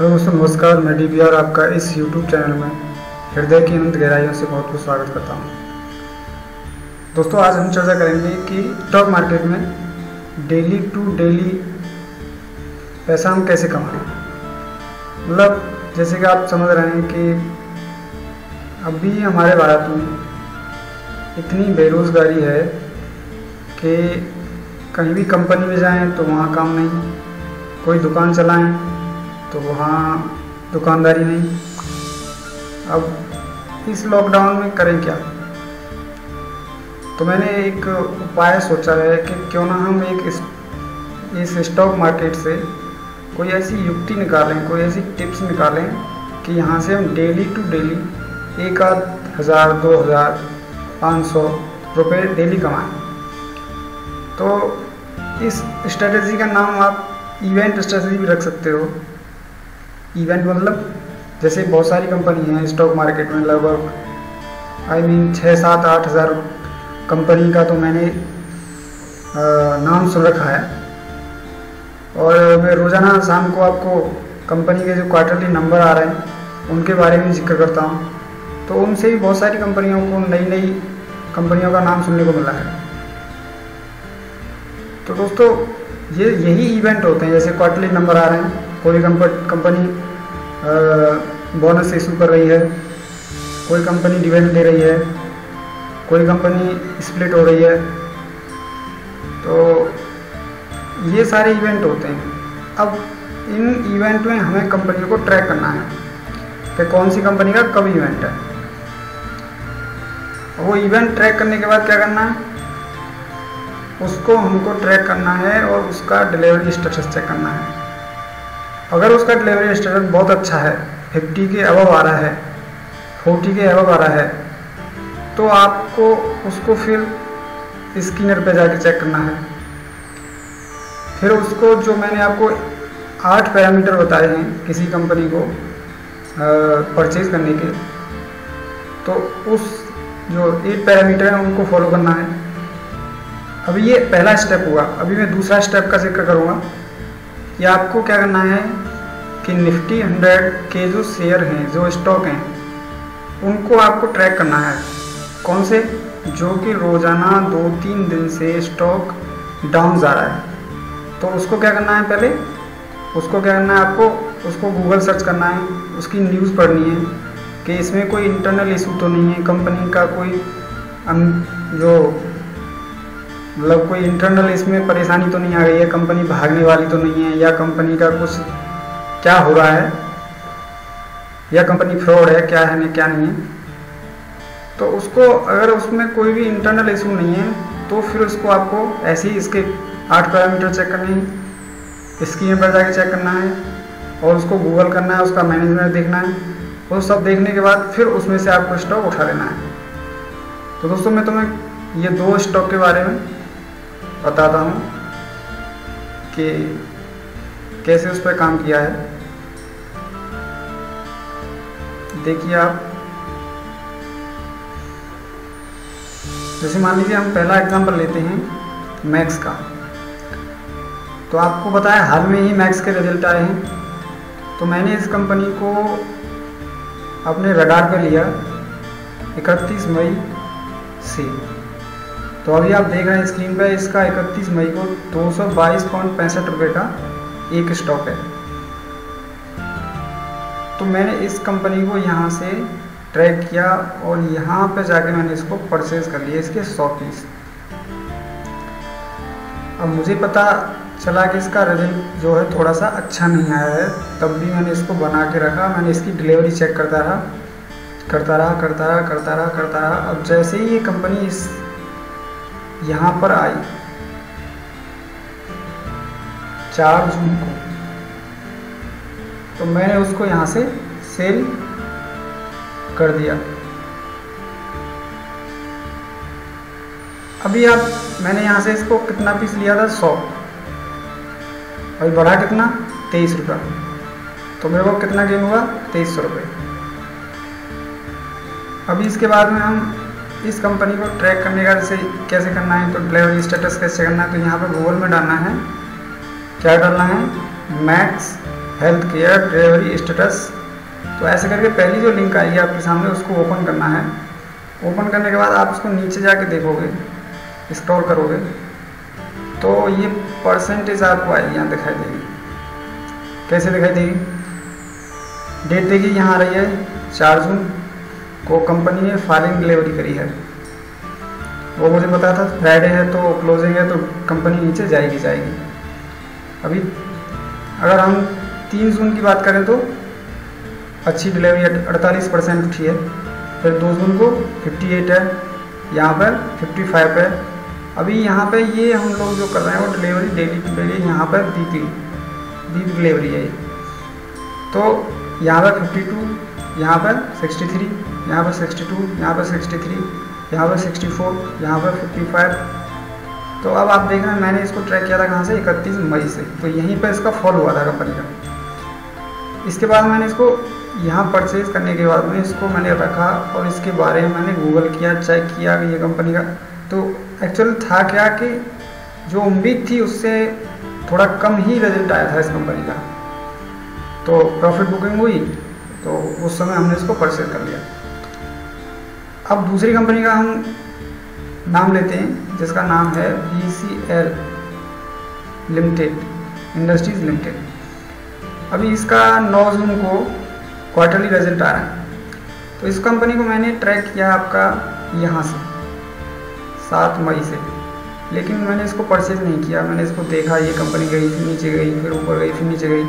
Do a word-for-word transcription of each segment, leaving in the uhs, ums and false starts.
Hello दोस्तों नमस्कार, मैं डीपीआर आपका इस यूट्यूब चैनल में हृदय की अनंत गहराइयों से बहुत बहुत स्वागत करता हूं। दोस्तों आज हम चर्चा करेंगे कि स्टॉक मार्केट में डेली टू डेली पैसा हम कैसे कमाएं। मतलब जैसे कि आप समझ रहे हैं कि अभी हमारे भारत में इतनी बेरोज़गारी है कि कहीं भी कंपनी में जाएं तो वहाँ काम नहीं, कोई दुकान चलाएं तो वहाँ दुकानदारी नहीं। अब इस लॉकडाउन में करें क्या? तो मैंने एक उपाय सोचा है कि क्यों ना हम एक इस, इस स्टॉक मार्केट से कोई ऐसी युक्ति निकालें, कोई ऐसी टिप्स निकालें कि यहाँ से हम डेली टू डेली एक आध हज़ार, दो हज़ार, पाँच सौ रुपये डेली कमाएं। तो इस स्ट्रेटजी का नाम आप इवेंट स्ट्रेटजी भी रख सकते हो। इवेंट मतलब जैसे बहुत सारी कंपनी हैं स्टॉक मार्केट में, लगभग आई मीन छः सात आठ हज़ार कंपनी का तो मैंने आ, नाम सुन रखा है। और मैं रोज़ाना शाम को आपको कंपनी के जो क्वार्टरली नंबर आ रहे हैं उनके बारे में जिक्र करता हूँ, तो उनसे भी बहुत सारी कंपनियों को, नई नई कंपनियों का नाम सुनने को मिला है। तो दोस्तों ये यही इवेंट होते हैं, जैसे क्वार्टरली नंबर आ रहे हैं, कोई कंपनी बोनस इशू कर रही है, कोई कंपनी डिविडेंड दे रही है, कोई कंपनी स्प्लिट हो रही है, तो ये सारे इवेंट होते हैं। अब इन इवेंट में हमें कंपनी को ट्रैक करना है कि कौन सी कंपनी का कब इवेंट है। वो इवेंट ट्रैक करने के बाद क्या करना है, उसको हमको ट्रैक करना है और उसका डिलीवरी स्टेटस चेक करना है। अगर उसका डिलीवरी स्टेटस बहुत अच्छा है, फिफ्टी के अबव आ रहा है, फोर्टी के अबव आ रहा है, तो आपको उसको फिर स्किनर पे जाके चेक करना है। फिर उसको जो मैंने आपको आठ पैरामीटर बताए हैं किसी कंपनी को परचेज करने के, तो उस जो एट पैरामीटर हैं उनको फॉलो करना है। अभी ये पहला स्टेप हुआ, अभी मैं दूसरा स्टेप का जिक्र करूँगा। ये आपको क्या करना है कि निफ्टी हंड्रेड के जो शेयर हैं, जो स्टॉक हैं, उनको आपको ट्रैक करना है। कौन से? जो कि रोज़ाना दो तीन दिन से स्टॉक डाउन जा रहा है, तो उसको क्या करना है, पहले उसको क्या करना है, आपको उसको गूगल सर्च करना है, उसकी न्यूज़ पढ़नी है कि इसमें कोई इंटरनल इशू तो नहीं है, कंपनी का कोई जो मतलब कोई इंटरनल इसमें परेशानी तो नहीं आ गई है, कंपनी भागने वाली तो नहीं है, या कंपनी का कुछ क्या हो रहा है, या कंपनी फ्रॉड है, क्या है नहीं, क्या नहीं है। तो उसको अगर उसमें कोई भी इंटरनल इशू नहीं है तो फिर उसको आपको ऐसे ही इसके आठ पैरामीटर चेक करने हैं, स्क्रीन पर जाके चेक करना है और उसको गूगल करना है, उसका मैनेजमेंट देखना है। वो सब देखने के बाद फिर उसमें से आपको स्टॉक उठा लेना है। तो दोस्तों मैं तुम्हें ये दो स्टॉक के बारे में बताता हूँ कि कैसे उस पर काम किया है। देखिए आप, जैसे मान लीजिए हम पहला एग्जांपल लेते हैं मैक्स का, तो आपको पता है हाल में ही मैक्स के रिजल्ट आए हैं। तो मैंने इस कंपनी को अपने रडार पर लिया इकतीस मई से। तो अभी आप देख रहे हैं स्क्रीन पे, इसका इकतीस मई को दो सौ बाईस पॉइंट पैंसठ रुपये का एक स्टॉक है। तो मैंने इस कंपनी को यहाँ से ट्रैक किया और यहाँ पे जाके मैंने इसको परचेज कर लिया, इसके सौ पीस। अब मुझे पता चला कि इसका रिजल्ट जो है थोड़ा सा अच्छा नहीं आया है, तब भी मैंने इसको बना के रखा। मैंने इसकी डिलीवरी चेक करता रहा करता रहा करता रहा करता रहा करता रहा अब जैसे ही ये कंपनी इस यहाँ पर आई चार जून को, तो मैंने उसको यहाँ से सेल कर दिया। अभी आप, मैंने यहाँ से इसको कितना पीस लिया था, सौ, अभी बढ़ा कितना, तेईस रुपये, तो मेरे को कितना गेन हुआ, तेईस सौ रुपये। अभी इसके बाद में हम इस कंपनी को ट्रैक करने का जैसे कैसे करना है, तो डिलीवरी स्टेटस कैसे करना है, तो यहाँ पर गूगल में डालना है, क्या डालना है, Max health care delivery status. तो ऐसे करके पहली जो लिंक आई है आपके सामने उसको ओपन करना है। ओपन करने के बाद आप उसको नीचे जाके देखोगे, स्क्रॉल करोगे तो ये परसेंटेज आपको आएगी, यहाँ दिखाई देगी। कैसे दिखाई देगी? डेट देखिए यहाँ आ रही है, चार जून को कंपनी ने फाइलिंग डिलीवरी करी है। वो मुझे पता था फ्राइडे है तो क्लोजिंग है तो कंपनी नीचे जाएगी जाएगी अभी अगर हम तीन जून की बात करें तो अच्छी डिलीवरी अड़तालीस परसेंट उठी है, फिर दो जून को अट्ठावन है, यहाँ पर पचपन है। अभी यहाँ पे ये हम लोग जो कर रहे हैं वो डिलीवरी डेली डिलीवरी यहाँ पर वीकली वीक डिलीवरी है। तो यहाँ पर बावन, यहाँ पर तिरसठ, यहाँ पर बासठ, यहाँ पर तिरसठ, यहाँ पर चौंसठ, यहाँ पर पचपन। तो अब आप देख रहे हैं मैंने इसको ट्रैक किया था कहाँ से, इकतीस मई से। तो यहीं पर इसका फॉल हुआ था कंपनी का। इसके बाद मैंने इसको यहाँ परचेज करने के बाद में इसको मैंने रखा और इसके बारे में मैंने गूगल किया, चेक किया कि ये कंपनी का तो एक्चुअल था क्या कि जो उम्मीद थी उससे थोड़ा कम ही रिजल्ट आया था इस कंपनी का। तो प्रॉफिट बुकिंग हुई तो उस समय हमने इसको परचेज कर लिया। अब दूसरी कंपनी का हम नाम लेते हैं जिसका नाम है B C L limited industries limited. अभी इसका नौ जून को क्वार्टरली रिजल्ट आ रहा है। तो इस कंपनी को मैंने ट्रैक किया आपका यहाँ से सात मई से, लेकिन मैंने इसको परचेज नहीं किया। मैंने इसको देखा, ये कंपनी गई फिर नीचे गई फिर ऊपर गई फिर नीचे गई।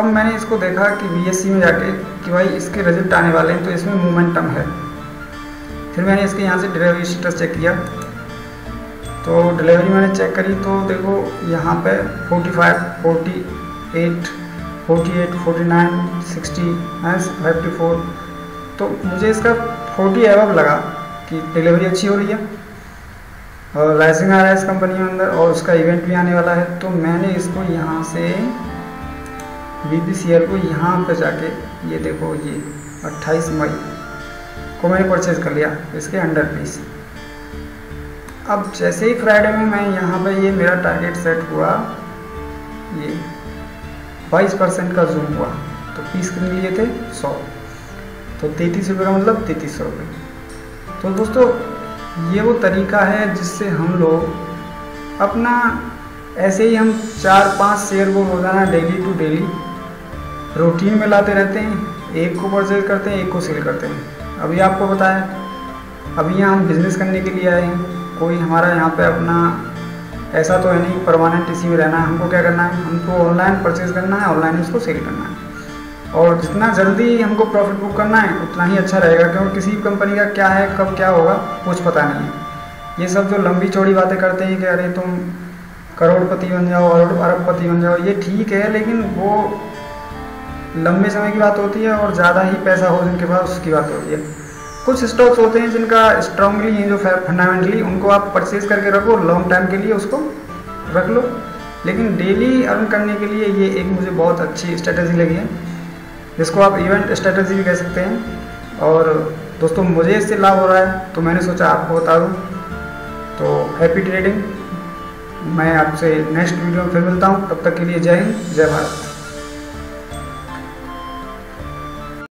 अब मैंने इसको देखा कि बीएससी में जाके कि भाई इसके रिजल्ट आने वाले हैं तो इसमें मोमेंटम है। फिर मैंने इसके यहाँ से डिलीवरी स्टेटस चेक किया तो डिलीवरी मैंने चेक करी तो देखो यहाँ पे पैंतालीस, अड़तालीस, अड़तालीस, उनचास, साठ, चौवन। तो मुझे इसका चालीस एबव लगा कि डिलीवरी अच्छी हो रही है और राइजिंग आ रहा है इस कंपनी के अंदर और उसका इवेंट भी आने वाला है। तो मैंने इसको यहाँ से बीबीसीएल को यहाँ पे जाके ये देखो ये अट्ठाईस मई को मैंने परचेज कर लिया इसके अंडर पीस। अब जैसे ही फ्राइडे में मैं यहाँ पे ये मेरा टारगेट सेट हुआ, ये बाईस परसेंट का जूम हुआ तो पीस कितने लिए थे सौ, तो तैंतीस रुपये का मतलब तैंतीस सौ रुपये। तो दोस्तों ये वो तरीका है जिससे हम लोग अपना ऐसे ही हम चार पांच शेयर को रोजाना डेली टू डेली रूटीन में लाते रहते हैं। एक को परचेज करते हैं, एक को सेल करते हैं। अभी आपको बताया अभी यहाँ हम बिजनेस करने के लिए आए हैं, कोई हमारा यहाँ पे अपना ऐसा तो है नहीं परमानेंट इसी में रहना है। हमको क्या करना है, हमको ऑनलाइन परचेज करना है, ऑनलाइन उसको सेल करना है और जितना जल्दी हमको प्रॉफिट बुक करना है उतना ही अच्छा रहेगा। क्योंकि किसी कंपनी का क्या है कब क्या होगा कुछ पता नहीं है। ये सब जो लंबी चौड़ी बातें करते हैं कि अरे तुम करोड़पति बन जाओ और अरबपति बन जाओ, ये ठीक है लेकिन वो लंबे समय की बात होती है और ज़्यादा ही पैसा हो जिनके पास उसकी बात होती है। कुछ स्टॉक्स होते हैं जिनका स्ट्रांगली जो फंडामेंटली उनको आप परचेज करके रखो, लॉन्ग टाइम के लिए उसको रख लो, लेकिन डेली अर्न करने के लिए ये एक मुझे बहुत अच्छी स्ट्रेटजी लगी है जिसको आप इवेंट स्ट्रेटजी भी कह सकते हैं। और दोस्तों मुझे इससे लाभ हो रहा है तो मैंने सोचा आपको बता दूँ। तो हैप्पी ट्रेडिंग, मैं आपसे नेक्स्ट वीडियो में फिर मिलता हूँ। तब तक के लिए जय हिंद, जय भारत।